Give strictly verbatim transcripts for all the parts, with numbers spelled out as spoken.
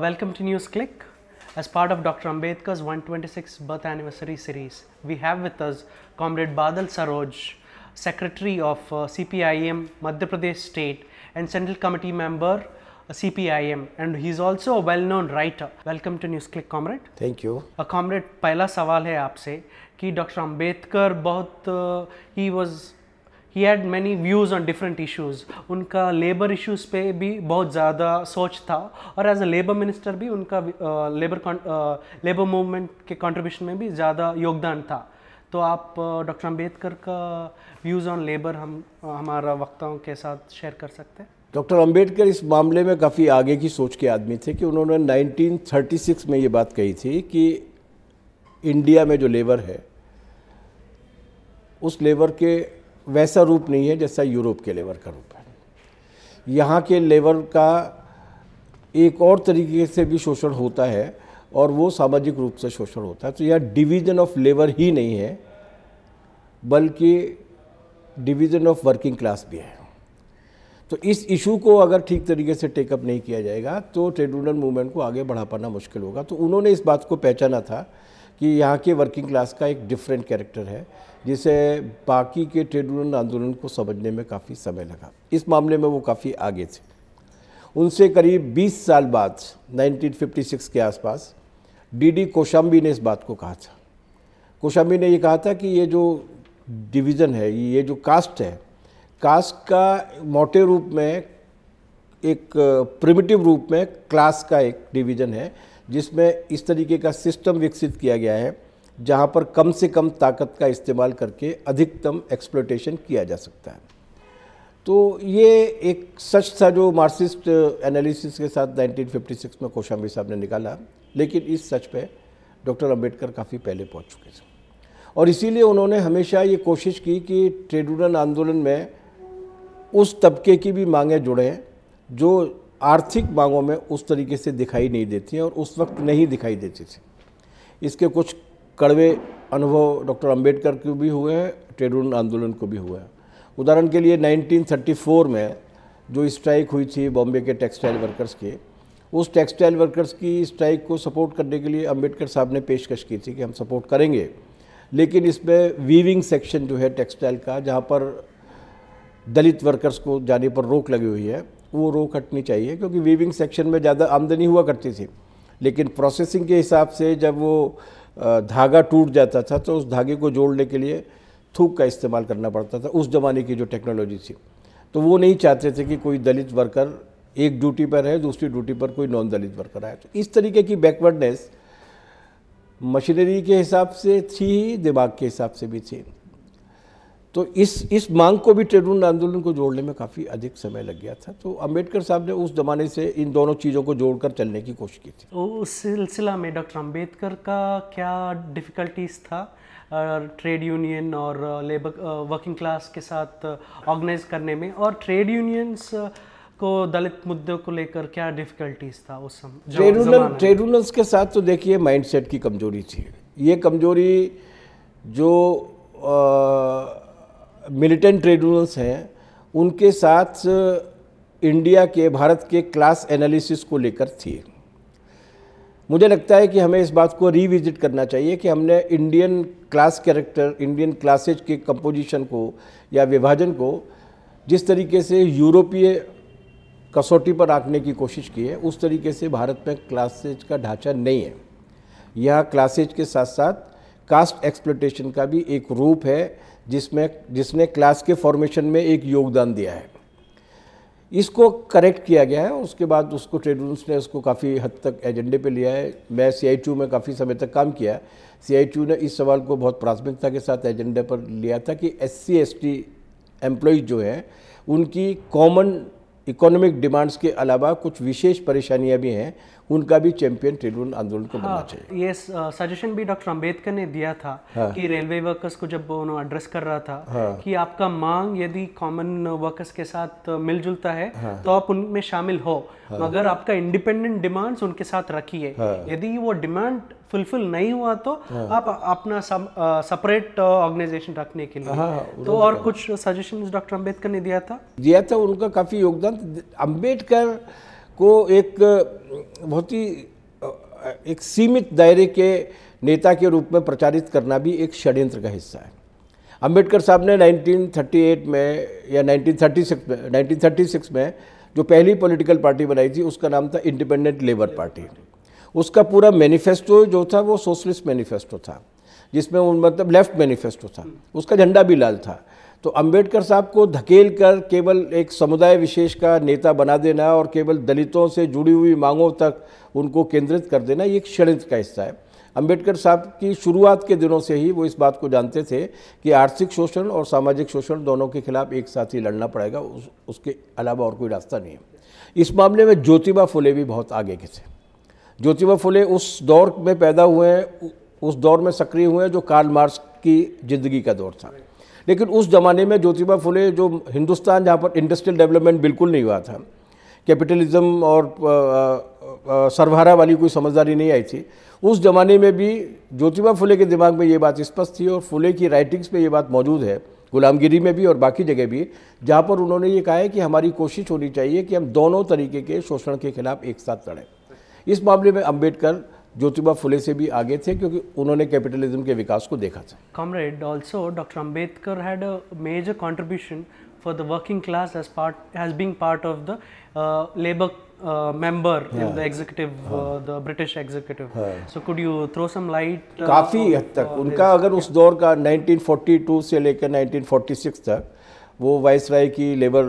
Welcome to Newsclick. As part of Doctor Ambedkar's one hundred twenty-sixth birth anniversary series, we have with us Comrade Badal Saroj, Secretary of uh, C P I(M), Madhya Pradesh State, and Central Committee member uh, C P I(M), and he is also a well-known writer. Welcome to Newsclick, Comrade. Thank you. Uh, Comrade, पहला सवाल है आपसे कि Doctor Ambedkar बहुत uh, he was He had many views on different issues. उनका labor issues पे भी बहुत ज़्यादा सोच था और as a labor minister भी उनका uh, labor uh, labor movement के contribution में भी ज़्यादा योगदान था. तो आप डॉक्टर अंबेडकर का views on labor हम हमारा वक्ताओं के साथ share कर सकते हैं. डॉक्टर अंबेडकर इस मामले में काफ़ी आगे की सोच के आदमी थे कि उन्होंने नाइनटीन थर्टी सिक्स में ये बात कही थी कि इंडिया में जो लेबर है उस लेबर के वैसा रूप नहीं है जैसा यूरोप के लेबर का रूप है. यहाँ के लेबर का एक और तरीके से भी शोषण होता है और वो सामाजिक रूप से शोषण होता है. तो यह डिवीज़न ऑफ लेबर ही नहीं है बल्कि डिवीज़न ऑफ वर्किंग क्लास भी है. तो इस इशू को अगर ठीक तरीके से टेकअप नहीं किया जाएगा तो ट्रेड यूनियन मूवमेंट को आगे बढ़ा पाना मुश्किल होगा. तो उन्होंने इस बात को पहचाना था कि यहाँ के वर्किंग क्लास का एक डिफरेंट कैरेक्टर है जिसे बाकी के ट्रेड यूनियन आंदोलन को समझने में काफ़ी समय लगा. इस मामले में वो काफ़ी आगे थे. उनसे करीब बीस साल बाद नाइनटीन फिफ्टी सिक्स के आसपास डी. डी. कोशाम्बी ने इस बात को कहा था. कोशाम्बी ने ये कहा था कि ये जो डिवीज़न है, ये जो कास्ट है, कास्ट का मोटे रूप में एक प्रिमिटिव रूप में क्लास का एक डिवीज़न है जिसमें इस तरीके का सिस्टम विकसित किया गया है जहाँ पर कम से कम ताकत का इस्तेमाल करके अधिकतम एक्सप्लॉयटेशन किया जा सकता है. तो ये एक सच था जो मार्क्सिस्ट एनालिसिस के साथ नाइनटीन फिफ्टी सिक्स में कोशाम्बी साहब ने निकाला, लेकिन इस सच पे डॉक्टर अंबेडकर काफ़ी पहले पहुँच चुके थे और इसीलिए उन्होंने हमेशा ये कोशिश की कि ट्रेड यूनियन आंदोलन में उस तबके की भी मांगें जुड़ें जो आर्थिक मांगों में उस तरीके से दिखाई नहीं देती और उस वक्त नहीं दिखाई देती थी. इसके कुछ कड़वे अनुभव डॉक्टर अंबेडकर को भी हुए हैं, ट्रेड यूनियन आंदोलन को भी हुए हैं. उदाहरण के लिए नाइनटीन थर्टी फोर में जो स्ट्राइक हुई थी बॉम्बे के टेक्सटाइल वर्कर्स की, उस टेक्सटाइल वर्कर्स की स्ट्राइक को सपोर्ट करने के लिए अंबेडकर साहब ने पेशकश की थी कि हम सपोर्ट करेंगे, लेकिन इसमें वीविंग सेक्शन जो है टेक्सटाइल का, जहाँ पर दलित वर्कर्स को जाने पर रोक लगी हुई है, वो रोक हटनी चाहिए क्योंकि वीविंग सेक्शन में ज़्यादा आमदनी हुआ करती थी. लेकिन प्रोसेसिंग के हिसाब से जब वो धागा टूट जाता था तो उस धागे को जोड़ने के लिए थूक का इस्तेमाल करना पड़ता था, उस ज़माने की जो टेक्नोलॉजी थी. तो वो नहीं चाहते थे कि कोई दलित वर्कर एक ड्यूटी पर है, दूसरी ड्यूटी पर कोई नॉन दलित वर्कर आए. तो इस तरीके की बैकवर्डनेस मशीनरी के हिसाब से थी, दिमाग के हिसाब से भी थी. तो इस इस मांग को भी ट्रेड यूनियन आंदोलन को जोड़ने में काफ़ी अधिक समय लग गया था. तो अंबेडकर साहब ने उस जमाने से इन दोनों चीज़ों को जोड़कर चलने की कोशिश की थी. उस सिलसिला में डॉक्टर अंबेडकर का क्या डिफ़िकल्टीज था ट्रेड यूनियन और लेबर वर्किंग क्लास के साथ ऑर्गेनाइज करने में, और ट्रेड यूनियंस को दलित मुद्दों को लेकर क्या डिफ़िकल्टीज था उस समय? ट्रेड यूनियन ट्रेड यूनियंस के साथ तो देखिए माइंडसेट की कमजोरी थी. ये कमजोरी जो आ, मिलिटेंट ट्रेड यूनियंस हैं उनके साथ इंडिया के भारत के क्लास एनालिसिस को लेकर थी. मुझे लगता है कि हमें इस बात को रीविजिट करना चाहिए कि हमने Indian class character, Indian classes के कंपोजिशन को या विभाजन को जिस तरीके से यूरोपीय कसौटी पर आंकने की कोशिश की है, उस तरीके से भारत में क्लासेज का ढांचा नहीं है. यह क्लासेज के साथ साथ कास्ट एक्सप्लॉयटेशन का भी एक रूप है जिसमें जिसने क्लास के फॉर्मेशन में एक योगदान दिया है. इसको करेक्ट किया गया है. उसके बाद उसको ट्रेड यूनियंस ने उसको काफ़ी हद तक एजेंडे पे लिया है. मैं सी आई टी यू में काफ़ी समय तक काम किया. सी आई टी यू ने इस सवाल को बहुत प्राथमिकता के साथ एजेंडे पर लिया था कि एससी एसटी एम्प्लॉयज़ जो हैं उनकी कॉमन इकोनॉमिक डिमांड्स के अलावा कुछ विशेष परेशानियां भी हैं, उनका भी चैंपियन ट्रेड यूनियन आंदोलन को बनना चाहिए. ये सजेशन भी डॉक्टर अंबेडकर ने दिया था. हाँ. कि रेलवे वर्कर्स को जब उन्होंने एड्रेस कर रहा था. हाँ. कि आपका मांग यदि कॉमन वर्कर्स के साथ मिलजुलता है. हाँ. तो आप उनमें शामिल हो. हाँ. मगर आपका इंडिपेंडेंट डिमांड्स उनके साथ रखिए. हाँ. यदि वो डिमांड फुलफिल नहीं हुआ तो हाँ. आप अपना सेपरेट ऑर्गेनाइजेशन रखने के लिए. हाँ, तो और कुछ सजेशंस डॉक्टर अंबेडकर ने दिया था दिया था उनका काफ़ी योगदान. अंबेडकर को एक बहुत ही एक सीमित दायरे के नेता के रूप में प्रचारित करना भी एक षड्यंत्र का हिस्सा है। अंबेडकर साहब ने नाइनटीन थर्टी एट में या नाइनटीन थर्टी सिक्स में जो पहली पॉलिटिकल पार्टी बनाई थी उसका नाम था इंडिपेंडेंट लेबर पार्टी। उसका पूरा मैनिफेस्टो जो था वो सोशलिस्ट मैनिफेस्टो था, जिसमें मतलब लेफ्ट मैनिफेस्टो था, उसका झंडा भी लाल था। तो अंबेडकर साहब को धकेल कर केवल एक समुदाय विशेष का नेता बना देना और केवल दलितों से जुड़ी हुई मांगों तक उनको केंद्रित कर देना, ये एक षड्यंत्र का हिस्सा है। अंबेडकर साहब की शुरुआत के दिनों से ही वो इस बात को जानते थे कि आर्थिक शोषण और सामाजिक शोषण दोनों के खिलाफ एक साथ ही लड़ना पड़ेगा, उस, उसके अलावा और कोई रास्ता नहीं है। इस मामले में ज्योतिबा फुले भी बहुत आगे के थे। ज्योतिबा फुले उस दौर में पैदा हुए हैं, उस दौर में सक्रिय हुए हैं जो कार्ल मार्क्स की जिंदगी का दौर था। लेकिन उस ज़माने में ज्योतिबा फुले, जो हिंदुस्तान जहाँ पर इंडस्ट्रियल डेवलपमेंट बिल्कुल नहीं हुआ था, कैपिटलिज्म और सर्वहारा वाली कोई समझदारी नहीं आई थी, उस ज़माने में भी ज्योतिबा फुले के दिमाग में ये बात स्पष्ट थी और फुले की राइटिंग्स में ये बात मौजूद है, गुलामगिरी में भी और बाकी जगह भी, जहाँ पर उन्होंने ये कहा है कि हमारी कोशिश होनी चाहिए कि हम दोनों तरीके के शोषण के खिलाफ एक साथ लड़ें। इस मामले में अंबेडकर ज्योतिबा फुले से भी आगे थे क्योंकि उन्होंने कैपिटलिज्म के विकास को देखा था। Comrade also doctor Ambedkar had a major contribution for the working class as part has being part of the labour member in the executive, the British executive. So could you throw some light? काफ़ी हद तक उनका, अगर उस दौर का nineteen forty two से लेकर नाइनटीन फोर्टी सिक्स तक वो वाइसराय की लेबर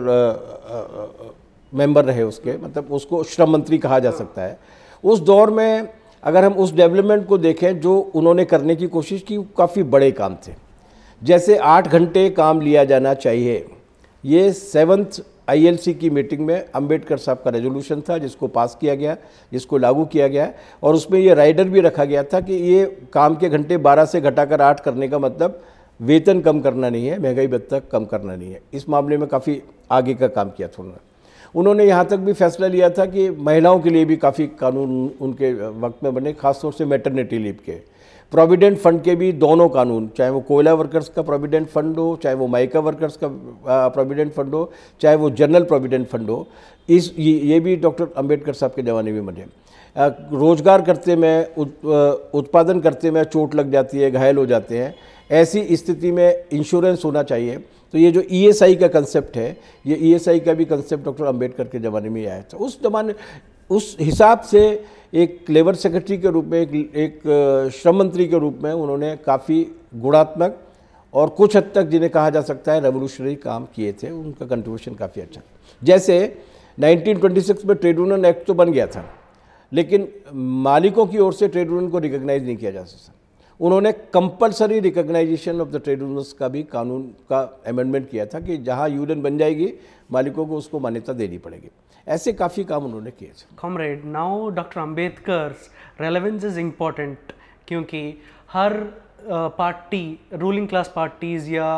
मेंबर रहे, उसके मतलब उसको श्रम मंत्री कहा जा सकता है। उस दौर में अगर हम उस डेवलपमेंट को देखें जो उन्होंने करने की कोशिश की, काफ़ी बड़े काम थे। जैसे आठ घंटे काम लिया जाना चाहिए, ये सेवन्थ आई एल सी की मीटिंग में अंबेडकर साहब का रेजोल्यूशन था जिसको पास किया गया, जिसको लागू किया गया, और उसमें ये राइडर भी रखा गया था कि ये काम के घंटे बारह से घटाकर आठ करने का मतलब वेतन कम करना नहीं है, महंगाई भत्ता कम करना नहीं है। इस मामले में काफ़ी आगे का काम किया था उन्होंने। उन्होंने यहाँ तक भी फैसला लिया था कि महिलाओं के लिए भी काफ़ी कानून उनके वक्त में बने, खासतौर से मैटरनिटी लीव के, प्रोविडेंट फंड के भी दोनों कानून, चाहे वो कोयला वर्कर्स का प्रोविडेंट फंड हो, चाहे वो माइका वर्कर्स का प्रोविडेंट फंड हो, चाहे वो जनरल प्रोविडेंट फंड हो, इस ये भी डॉक्टर अंबेडकर साहब के ज़माने में बने। रोजगार करते में, उत्पादन करते में चोट लग जाती है, घायल हो जाते हैं, ऐसी स्थिति में इंश्योरेंस होना चाहिए। तो ये जो ई एस आई का कंसेप्ट है, ये ई एस आई का भी कंसेप्ट डॉक्टर अंबेडकर के ज़माने में आया था। उस जमाने उस हिसाब से एक लेबर सेक्रेटरी के रूप में, एक एक श्रम मंत्री के रूप में उन्होंने काफ़ी गुणात्मक और कुछ हद तक जिन्हें कहा जा सकता है रेवोल्यूशनरी काम किए थे, उनका कंट्रीब्यूशन काफ़ी अच्छा। जैसे नाइनटीन ट्वेंटी सिक्स में ट्रेड यूनियन एक्ट तो बन गया था, लेकिन मालिकों की ओर से ट्रेड यूनियन को रिकग्नाइज़ नहीं किया जा सकता। उन्होंने compulsory recognition of the trade unions का भी कानून का अमेंडमेंट किया था कि जहां यूनियन बन जाएगी मालिकों को उसको मान्यता देनी पड़ेगी। ऐसे काफ़ी काम उन्होंने किए थे। Comrade, now doctor Ambedkar's relevance is important क्योंकि हर पार्टी, रूलिंग क्लास पार्टीज़ या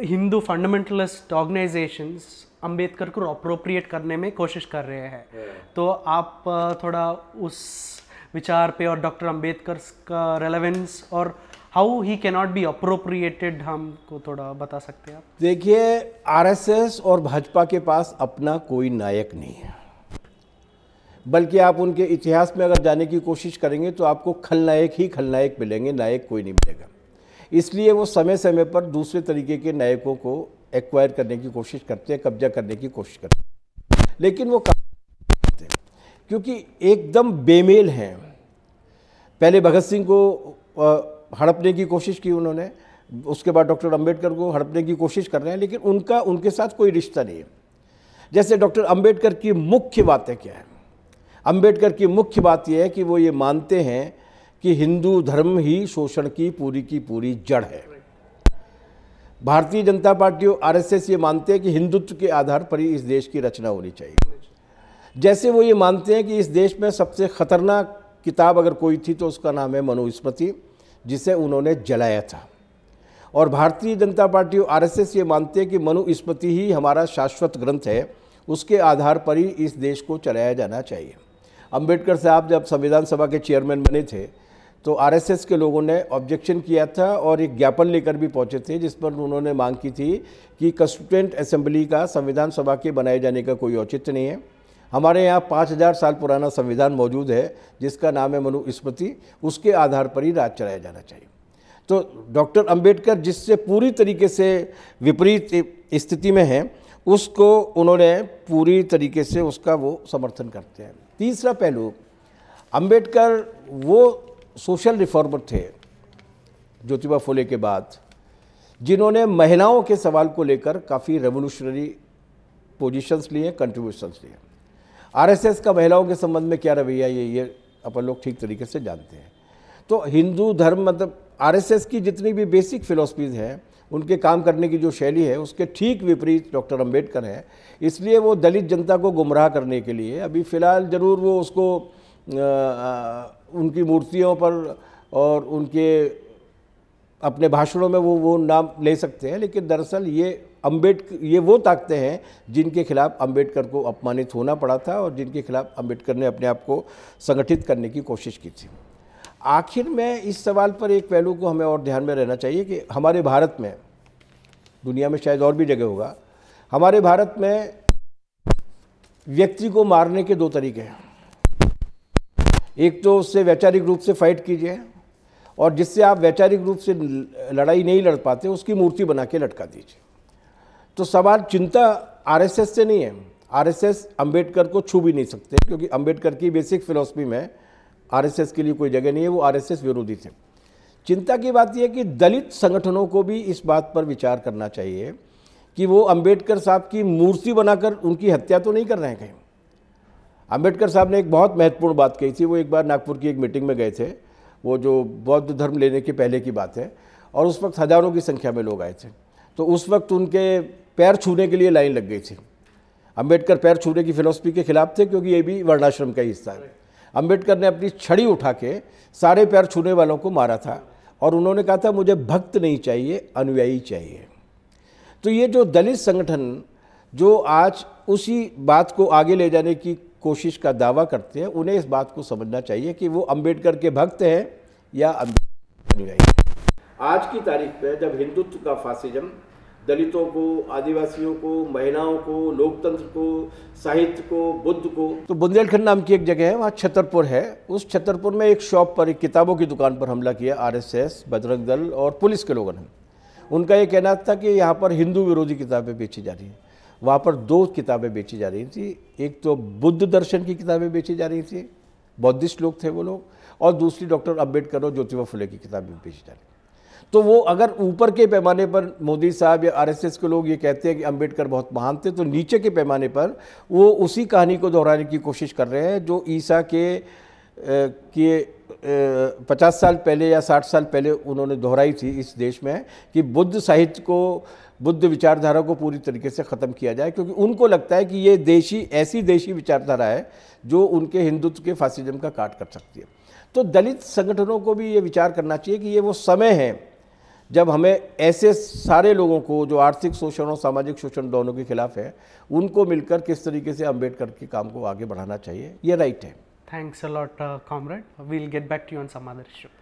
हिंदू फंडामेंटलिस्ट ऑर्गेनाइजेशंस अंबेडकर को अप्रोप्रिएट करने में कोशिश कर रहे हैं। yeah. तो आप थोड़ा उस विचार पे और डॉक्टर अंबेडकर का रेलेवेंस और how he cannot be appropriated हमको थोड़ा बता सकते हैं आप? देखिए, आर एस एस और भाजपा के पास अपना कोई नायक नहीं है, बल्कि आप उनके इतिहास में अगर जाने की कोशिश करेंगे तो आपको खलनायक ही खलनायक मिलेंगे, नायक कोई नहीं मिलेगा। इसलिए वो समय समय पर दूसरे तरीके के नायकों को एक्वायर करने की कोशिश करते हैं, कब्जा करने की कोशिश करते हैं, लेकिन वो करते हैं क्योंकि एकदम बेमेल हैं। पहले भगत सिंह को हड़पने की कोशिश की उन्होंने, उसके बाद डॉक्टर अंबेडकर को हड़पने की कोशिश कर रहे हैं, लेकिन उनका उनके साथ कोई रिश्ता नहीं है। जैसे डॉक्टर अंबेडकर की मुख्य बातें क्या हैं? अंबेडकर की मुख्य बात यह है कि वो ये मानते हैं कि हिंदू धर्म ही शोषण की पूरी की पूरी जड़ है। भारतीय जनता पार्टी और आर एस एस ये मानते हैं कि हिंदुत्व के आधार पर ही इस देश की रचना होनी चाहिए। जैसे वो ये मानते हैं कि इस देश में सबसे खतरनाक किताब अगर कोई थी तो उसका नाम है मनुस्मृति, जिसे उन्होंने जलाया था। और भारतीय जनता पार्टी और आर एस एस ये मानते हैं कि मनुस्मृति ही हमारा शाश्वत ग्रंथ है, उसके आधार पर ही इस देश को चलाया जाना चाहिए। अंबेडकर साहब जब संविधान सभा के चेयरमैन बने थे तो आर एस एस के लोगों ने ऑब्जेक्शन किया था और एक ज्ञापन लेकर भी पहुंचे थे, जिस पर उन्होंने मांग की थी कि कॉन्स्टिट्यूएंट असेंबली का संविधान सभा के बनाए जाने का कोई औचित्य नहीं है, हमारे यहाँ पाँच हज़ार साल पुराना संविधान मौजूद है जिसका नाम है मनुस्मृति, उसके आधार पर ही राज चलाया जाना चाहिए। तो डॉक्टर अंबेडकर जिससे पूरी तरीके से विपरीत स्थिति में हैं, उसको उन्होंने पूरी तरीके से उसका वो समर्थन करते हैं। तीसरा पहलू, अंबेडकर वो सोशल रिफॉर्मर थे ज्योतिबा फुले के बाद, जिन्होंने महिलाओं के सवाल को लेकर काफ़ी रेवोल्यूशनरी पोजीशंस लिए, कंट्रीब्यूशंस लिए। आरएसएस का महिलाओं के संबंध में क्या रवैया, ये ये अपन लोग ठीक तरीके से जानते हैं। तो हिंदू धर्म मतलब आरएसएस की जितनी भी बेसिक फिलॉसफीज हैं, उनके काम करने की जो शैली है, उसके ठीक विपरीत डॉक्टर अंबेडकर हैं। इसलिए वो दलित जनता को गुमराह करने के लिए अभी फ़िलहाल ज़रूर वो उसको आ, आ, उनकी मूर्तियों पर और उनके अपने भाषणों में वो वो नाम ले सकते हैं, लेकिन दरअसल ये अंबेडकर ये वो ताकते हैं जिनके खिलाफ अंबेडकर को अपमानित होना पड़ा था और जिनके खिलाफ अंबेडकर ने अपने आप को संगठित करने की कोशिश की थी। आखिर में इस सवाल पर एक पहलू को हमें और ध्यान में रहना चाहिए कि हमारे भारत में, दुनिया में शायद और भी जगह होगा, हमारे भारत में व्यक्ति को मारने के दो तरीके हैं। एक तो उससे वैचारिक रूप से फाइट कीजिए, और जिससे आप वैचारिक रूप से लड़ाई नहीं लड़ पाते उसकी मूर्ति बना के लटका दीजिए। तो सवाल, चिंता आरएसएस से नहीं है, आरएसएस अंबेडकर को छू भी नहीं सकते, क्योंकि अंबेडकर की बेसिक फिलॉसफी में आरएसएस के लिए कोई जगह नहीं है, वो आरएसएस विरोधी थे। चिंता की बात यह है कि दलित संगठनों को भी इस बात पर विचार करना चाहिए कि वो अंबेडकर साहब की मूर्ति बनाकर उनकी हत्या तो नहीं कर रहे हैं कहीं। अंबेडकर साहब ने एक बहुत महत्वपूर्ण बात कही थी, वो एक बार नागपुर की एक मीटिंग में गए थे, वो जो बौद्ध धर्म लेने के पहले की बात है, और उस वक्त हज़ारों की संख्या में लोग आए थे। तो उस वक्त उनके पैर छूने के लिए लाइन लग गई थी। अंबेडकर पैर छूने की फिलॉसफी के खिलाफ थे, क्योंकि ये भी वर्णाश्रम का हिस्सा है। अंबेडकर ने अपनी छड़ी उठा के सारे पैर छूने वालों को मारा था, और उन्होंने कहा था मुझे भक्त नहीं चाहिए, अनुयायी चाहिए। तो ये जो दलित संगठन जो आज उसी बात को आगे ले जाने की कोशिश का दावा करते हैं, उन्हें इस बात को समझना चाहिए कि वो अंबेडकर के भक्त हैं या अंबेडकर। आज की तारीख में जब हिंदुत्व का फासिज्म दलितों को, आदिवासियों को, महिलाओं को, लोकतंत्र को, साहित्य को, बुद्ध को, तो बुंदेलखंड नाम की एक जगह है, वहाँ छतरपुर है, उस छतरपुर में एक शॉप पर, एक किताबों की दुकान पर हमला किया आरएसएस, बजरंग दल और पुलिस के लोगों ने। उनका ये कहना था कि यहाँ पर हिंदू विरोधी किताबें बेची जा रही हैं। वहाँ पर दो किताबें बेची जा रही थी, एक तो बुद्ध दर्शन की किताबें बेची जा रही थी, बौद्धिस्ट लोग थे वो लोग, और दूसरी डॉक्टर अंबेडकर और ज्योतिबा फुले की किताबें बेची जा रही। तो वो अगर ऊपर के पैमाने पर मोदी साहब या आरएसएस के लोग ये कहते हैं कि अंबेडकर बहुत महान थे, तो नीचे के पैमाने पर वो उसी कहानी को दोहराने की कोशिश कर रहे हैं जो ईसा के के पचास साल पहले या साठ साल पहले उन्होंने दोहराई थी इस देश में, कि बुद्ध साहित्य को, बुद्ध विचारधारा को पूरी तरीके से ख़त्म किया जाए, क्योंकि उनको लगता है कि ये देशी ऐसी देशी विचारधारा है जो उनके हिंदुत्व के फासिज्म का काट कर सकती है। तो दलित संगठनों को भी ये विचार करना चाहिए कि ये वो समय है जब हमें ऐसे सारे लोगों को जो आर्थिक शोषण और सामाजिक शोषण दोनों के खिलाफ है, उनको मिलकर किस तरीके से अंबेडकर के काम को आगे बढ़ाना चाहिए। ये राइट है। Thanks a lot, uh, comrade. We'll get back to you on some other issue.